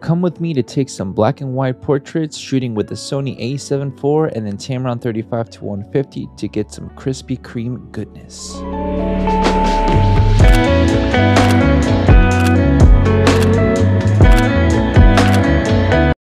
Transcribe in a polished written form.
Come with me to take some black and white portraits shooting with the Sony A7 IV and then Tamron 35 to 150 to get some Krispy Kreme goodness.